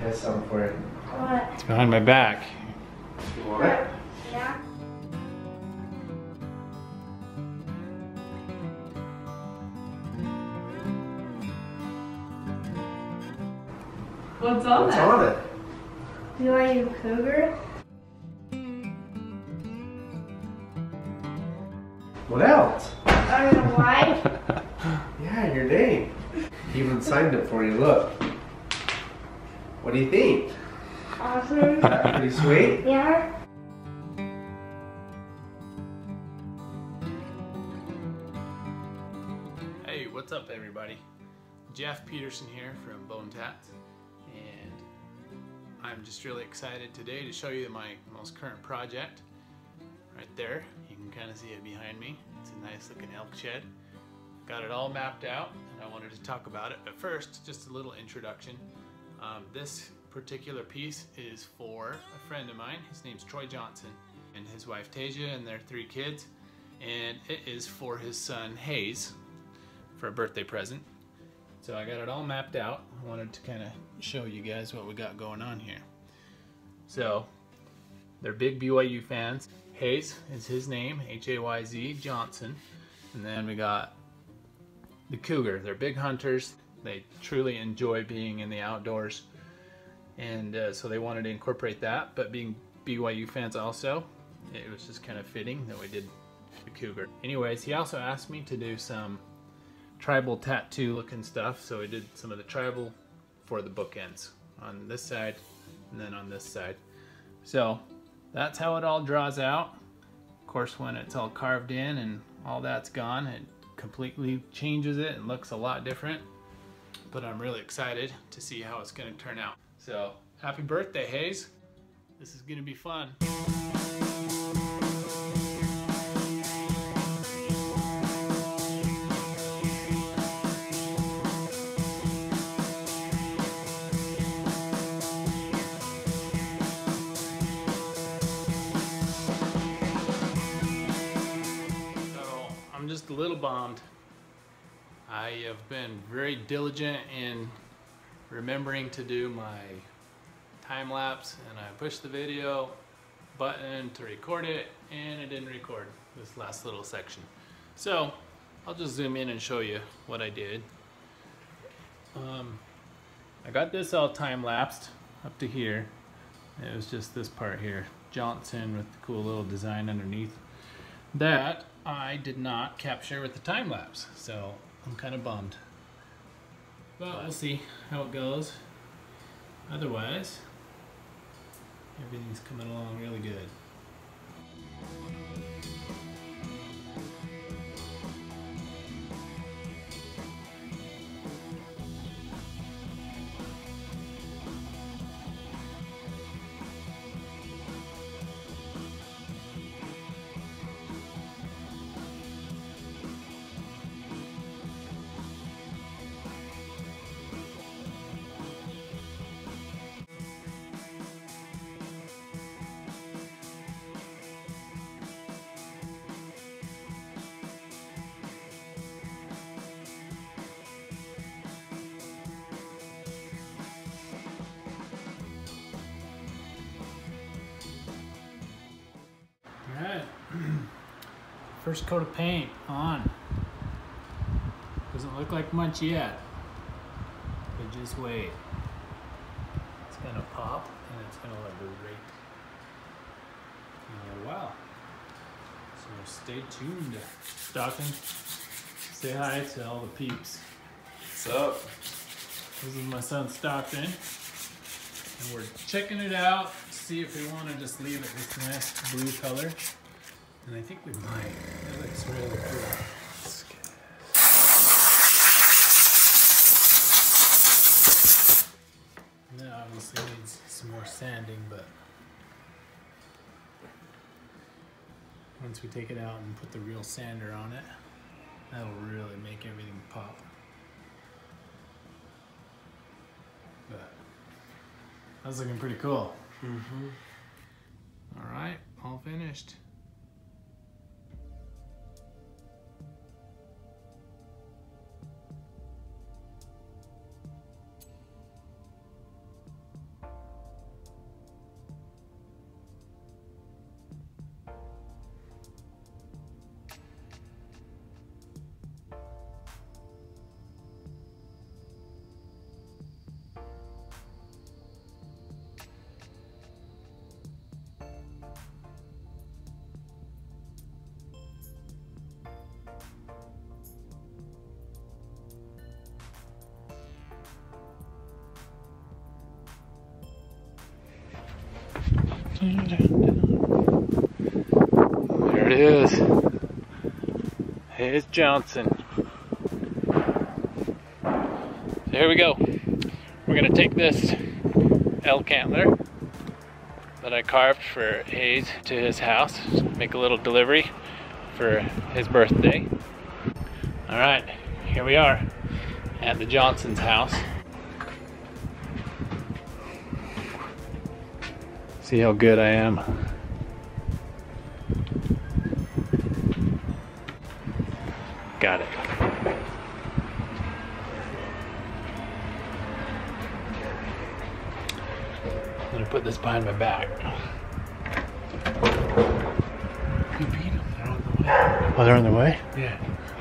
has something for you. What? It's behind my back. You want it? Yeah. What's on it? What's that? On it? BYU Cougar. What else? I don't know why. Yeah, your name. He even signed it for you, look. What do you think? Awesome. Is that pretty sweet? Yeah. Hey, what's up everybody? Jeff Peterson here from Bone Tats. And I'm just really excited today to show you my most current project. Right there, you can kind of see it behind me. It's a nice looking elk shed. Got it all mapped out and I wanted to talk about it, but first just a little introduction. This particular piece is for a friend of mine. His name's Troy Johnson and his wife Tasia and their 3 kids, and it is for his son Hayes for a birthday present. So I got it all mapped out. I wanted to kind of show you guys what we got going on here. So they're big BYU fans. Hayes is his name, H-A-Y-Z Johnson, and then we got the cougar. They're big hunters. They truly enjoy being in the outdoors, and so they wanted to incorporate that, but being BYU fans also, it was just kind of fitting that we did the cougar. Anyways, he also asked me to do some tribal tattoo looking stuff, so we did some of the tribal for the bookends on this side and then on this side. So that's how it all draws out. Of course, when it's all carved in and all that's gone, it completely changes it and looks a lot different, but I'm really excited to see how it's going to turn out. So happy birthday, Hayes. This is going to be fun. Just a little bummed. I have been very diligent in remembering to do my time lapse, and I pushed the video button to record it and it didn't record this last little section. So I'll just zoom in and show you what I did. I got this all time lapsed up to here. It was just this part here, Johnson with the cool little design underneath. That I did not capture with the time lapse, so I'm kind of bummed. But we'll see how it goes. Otherwise, everything's coming along really good. First coat of paint on. Doesn't look like much yet, but just wait. It's gonna pop and it's gonna look great. Oh wow. So stay tuned. Stockton, say hi to all the peeps. What's up? This is my son Stockton. And we're checking it out to see if we wanna just leave it this nice blue color. And I think we might. That looks really cool. Let's get it. That obviously needs some more sanding, but once we take it out and put the real sander on it, that'll really make everything pop. But that's looking pretty cool. Mm-hmm. All right, all finished. There it is. Hayes Johnson. There we go. We're going to take this elk antler that I carved for Hayes to his house, make a little delivery for his birthday. All right, here we are at the Johnson's house. See how good I am. Got it. I'm gonna put this behind my back. You beat them, they're on the way. Oh, they're on the way? Yeah.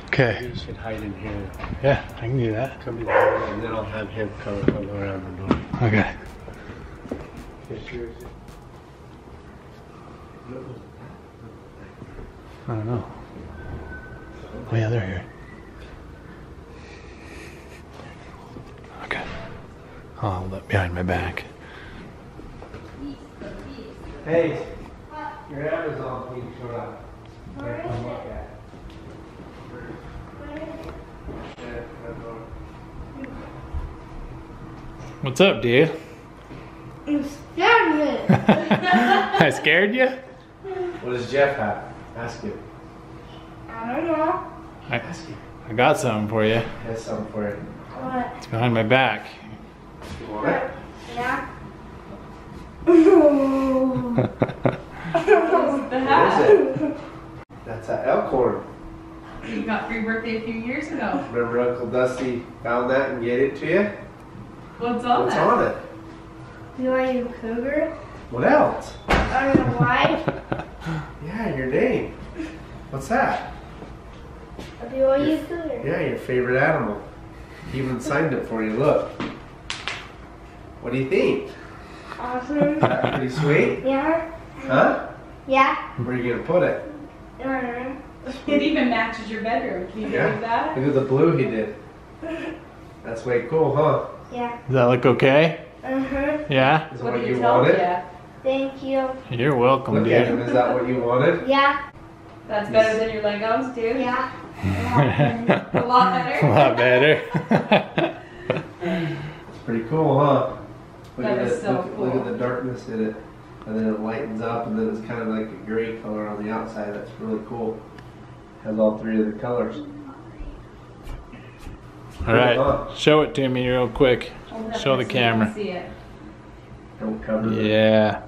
Okay. You should hide in here. Yeah, I can do that. Come in here and then I'll have him come around the door. Okay. I don't know. Oh yeah, they're here. Okay. I'll hold up behind my back. Hey, your Amazon thing showed up. Where is it? What's up, dude? I'm scared. I scared you? What does Jeff have? Ask him. I don't know. I got something for you. I got something for you. What? It's behind my back. You want it? Yeah. What is it? That's an elk horn. You got for your birthday a few years ago. Remember Uncle Dusty found that and gave it to you? What's on it? BYU Cougar. What else? I don't know why. Yeah, your name. What's that? A BYU Cougar. Yeah, your favorite animal. He even signed it for you. Look. What do you think? Awesome. Is that pretty sweet? Yeah. Huh? Yeah. Where are you gonna put it? I don't know. It even matches your bedroom. Can you believe that? Look at the blue he did. That's way cool, huh? Yeah. Does that look okay? Uh-huh. Yeah? Is that what you wanted? Yeah. Thank you. You're welcome, dude. Is that what you wanted? Yeah. That's better than your Legos, dude? Yeah. A lot better. A lot better. It's pretty cool, huh? Look at the darkness in it. And then it lightens up, and then it's kind of like a gray color on the outside. That's really cool. Has all three of the colors. All right, show it to me real quick. Show the camera. See it. Don't cover it. Yeah.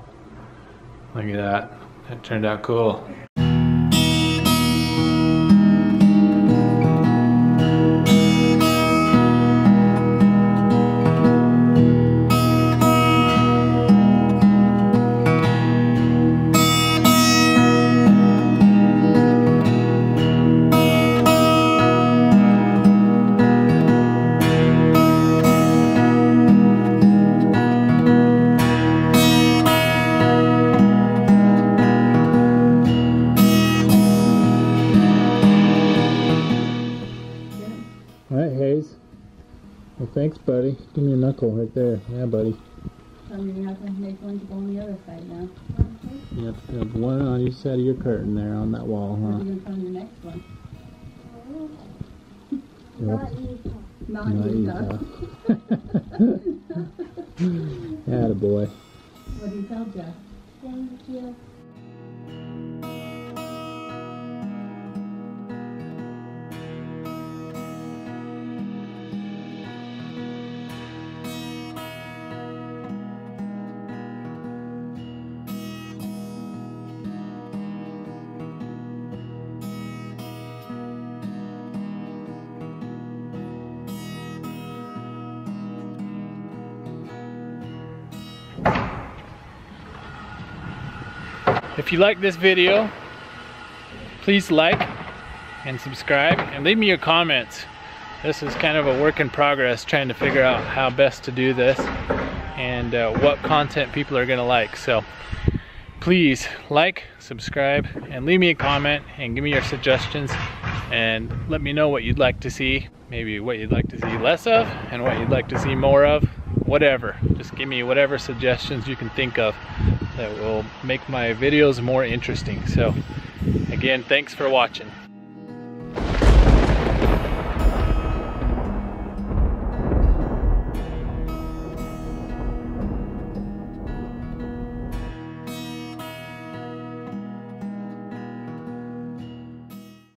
Look at that. That turned out cool. Thanks, buddy. Give me your knuckle right there. Yeah, buddy. I'm gonna have to make one to go on the other side now. You have to have one on each side of your curtain there on that wall, huh? You're gonna put on your next one. Not Utah. Atta boy. What do you tell Jeff? Thank you. If you like this video, please like and subscribe and leave me your comments. This is kind of a work in progress, trying to figure out how best to do this and what content people are gonna like. So please like, subscribe, and leave me a comment and give me your suggestions and let me know what you'd like to see, maybe what you'd like to see less of and what you'd like to see more of, whatever. Just give me whatever suggestions you can think of. that will make my videos more interesting. So again, thanks for watching.